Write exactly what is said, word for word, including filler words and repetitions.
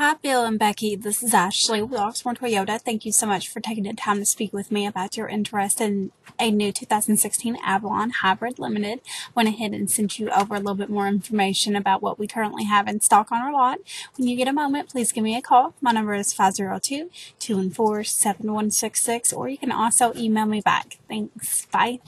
Hi, Bill and Becky. This is Ashley with Oxmoor Toyota. Thank you so much for taking the time to speak with me about your interest in a new two thousand sixteen Avalon Hybrid Limited. Went ahead and sent you over a little bit more information about what we currently have in stock on our lot. When you get a moment, please give me a call. My number is five zero two, two one four, seven one six six, or you can also email me back. Thanks. Bye.